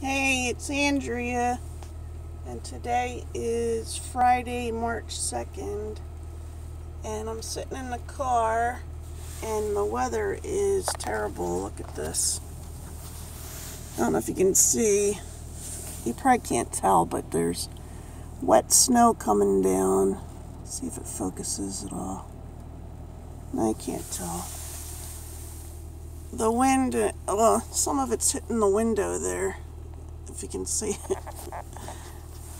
Hey, it's Andrea, and today is Friday, March 2nd, and I'm sitting in the car, and the weather is terrible. Look at this. I don't know if you can see. You probably can't tell, but there's wet snow coming down. Let's see if it focuses at all. No, you can't tell. The wind, well, some of it's hitting the window there, if you can see it.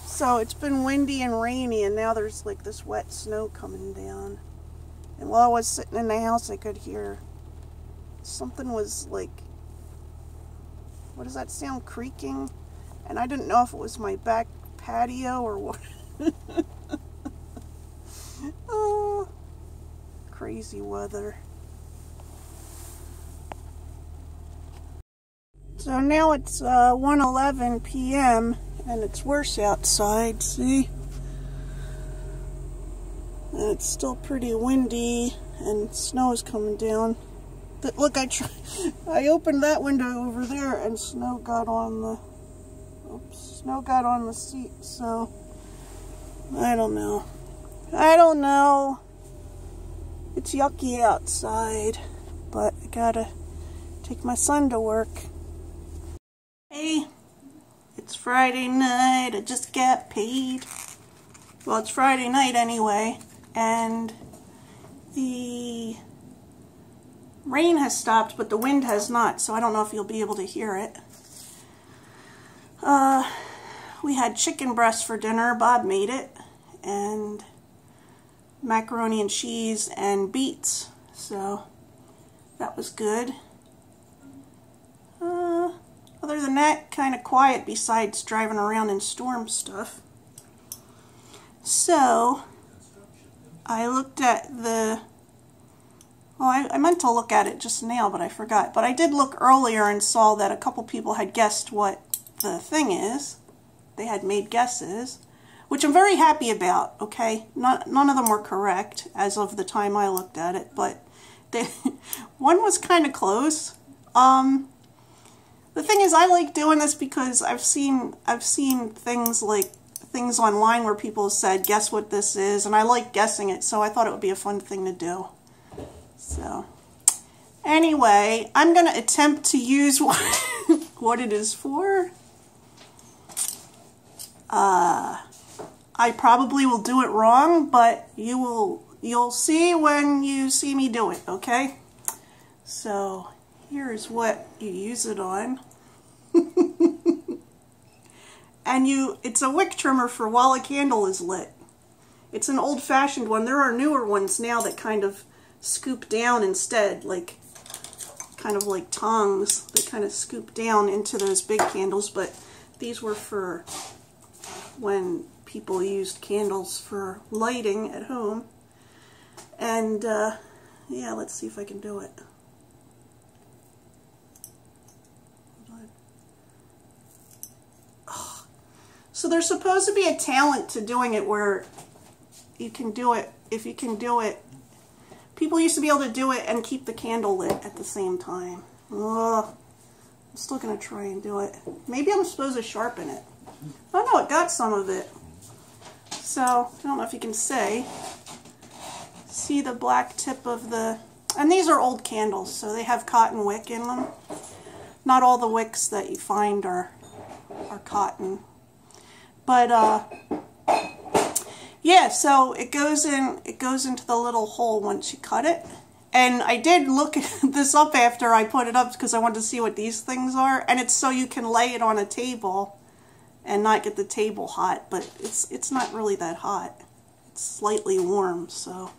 So it's been windy and rainy, and now there's like this wet snow coming down. And while I was sitting in the house, I could hear something was like, what does that sound, creaking? And I didn't know if it was my back patio or what. Oh, crazy weather. So now it's 1:11 p.m. and it's worse outside, see? And it's still pretty windy and snow is coming down. But look, I opened that window over there and snow got on the seat, so I don't know. It's yucky outside, but I gotta take my son to work. Hey, it's Friday night, I just got paid. Well, it's Friday night anyway, and the rain has stopped, but the wind has not, so I don't know if you'll be able to hear it. We had chicken breast for dinner, Bob made it, and macaroni and cheese and beets, so that was good. Other than that, kind of quiet besides driving around in storm stuff. So, I looked at the... Well, I meant to look at it just now, but I forgot. But I did look earlier and saw that a couple people had guessed what the thing is. They had made guesses, which I'm very happy about, okay? None of them were correct as of the time I looked at it, but one was kind of close. The thing is, I like doing this because I've seen things like online where people said, guess what this is, and I like guessing it, so I thought it would be a fun thing to do. So anyway, I'm gonna attempt to use what it is for. I probably will do it wrong, but you'll see when you see me do it, okay? So here is what you use it on. And it's a wick trimmer for while a candle is lit. It's an old-fashioned one. There are newer ones now that kind of scoop down instead, like kind of like tongs. They kind of scoop down into those big candles, but these were for when people used candles for lighting at home. And yeah, let's see if I can do it. So there's supposed to be a talent to doing it where you can do it, if you can do it. People used to be able to do it and keep the candle lit at the same time. Ugh. I'm still going to try and do it. Maybe I'm supposed to sharpen it. Oh no, it got some of it. So, I don't know if you can see the black tip of the... And these are old candles, so they have cotton wick in them. Not all the wicks that you find are cotton. But yeah, so it goes into the little hole once you cut it. And I did look this up after I put it up because I wanted to see what these things are. And it's so you can lay it on a table and not get the table hot, but it's not really that hot. It's slightly warm, so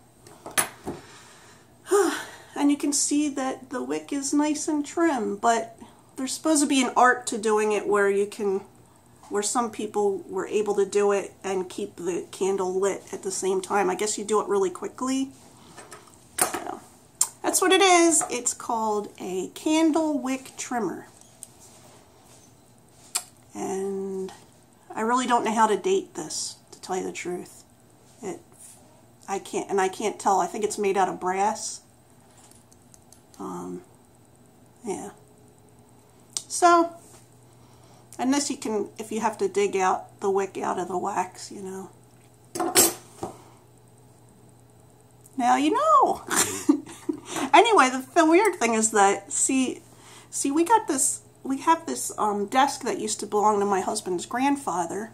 and you can see that the wick is nice and trim, but there's supposed to be an art to doing it where you can where some people were able to do it and keep the candle lit at the same time. I guess you do it really quickly. So, that's what it is. It's called a candle wick trimmer. And I really don't know how to date this, to tell you the truth. I can't tell. I think it's made out of brass. Yeah. So, I Unless you can, if you have to dig out the wick out of the wax, you know. Now you know. Anyway, the weird thing is that, see, we got this, we have this desk that used to belong to my husband's grandfather.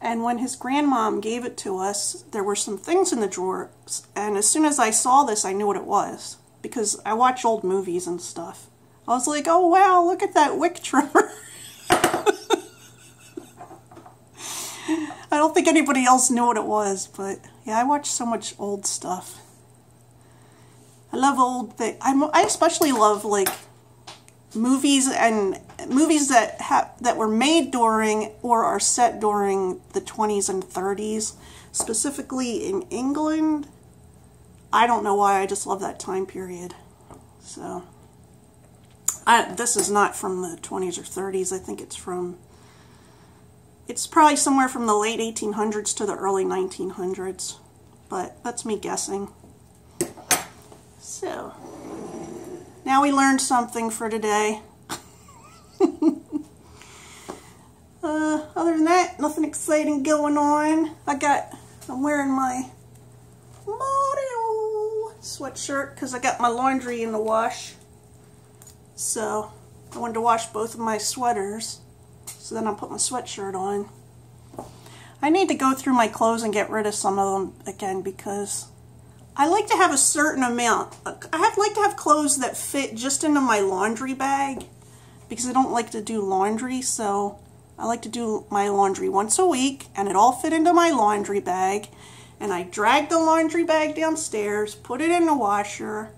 And when his grandmom gave it to us, there were some things in the drawers. And as soon as I saw this, I knew what it was. Because I watch old movies and stuff. I was like, oh wow, look at that wick trimmer. I don't think anybody else knew what it was, but yeah, I watch so much old stuff. I love old things. I especially love like movies that were made during or are set during the 20s and 30s, specifically in England. I don't know why, I just love that time period. So, this is not from the 20s or 30s. I think it's from, it's probably somewhere from the late 1800s to the early 1900s, but that's me guessing. So, now we learned something for today. Other than that, nothing exciting going on. I'm wearing my Mario sweatshirt because I got my laundry in the wash. So I wanted to wash both of my sweaters. So then I'll put my sweatshirt on. I need to go through my clothes and get rid of some of them again because I like to have a certain amount. Like to have clothes that fit just into my laundry bag because I don't like to do laundry, so I like to do my laundry once a week and it all fit into my laundry bag. And I drag the laundry bag downstairs, put it in the washer,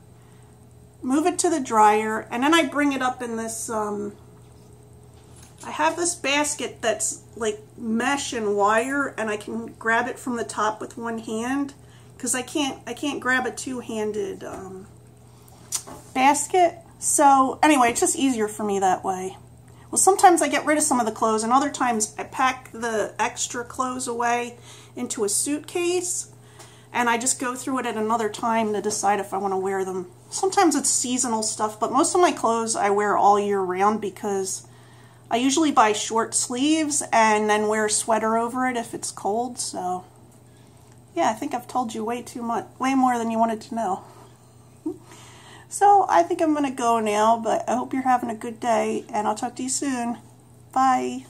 move it to the dryer, and then I bring it up in this, I have this basket that's like mesh and wire, and I can grab it from the top with one hand, because I can't grab a two-handed basket. So anyway, it's just easier for me that way. Well, sometimes I get rid of some of the clothes, and other times I pack the extra clothes away into a suitcase, and I just go through it at another time to decide if I want to wear them. Sometimes it's seasonal stuff, but most of my clothes I wear all year round because I usually buy short sleeves and then wear a sweater over it if it's cold. So yeah, I think I've told you way too much, way more than you wanted to know. So I think I'm going to go now, but I hope you're having a good day, and I'll talk to you soon. Bye.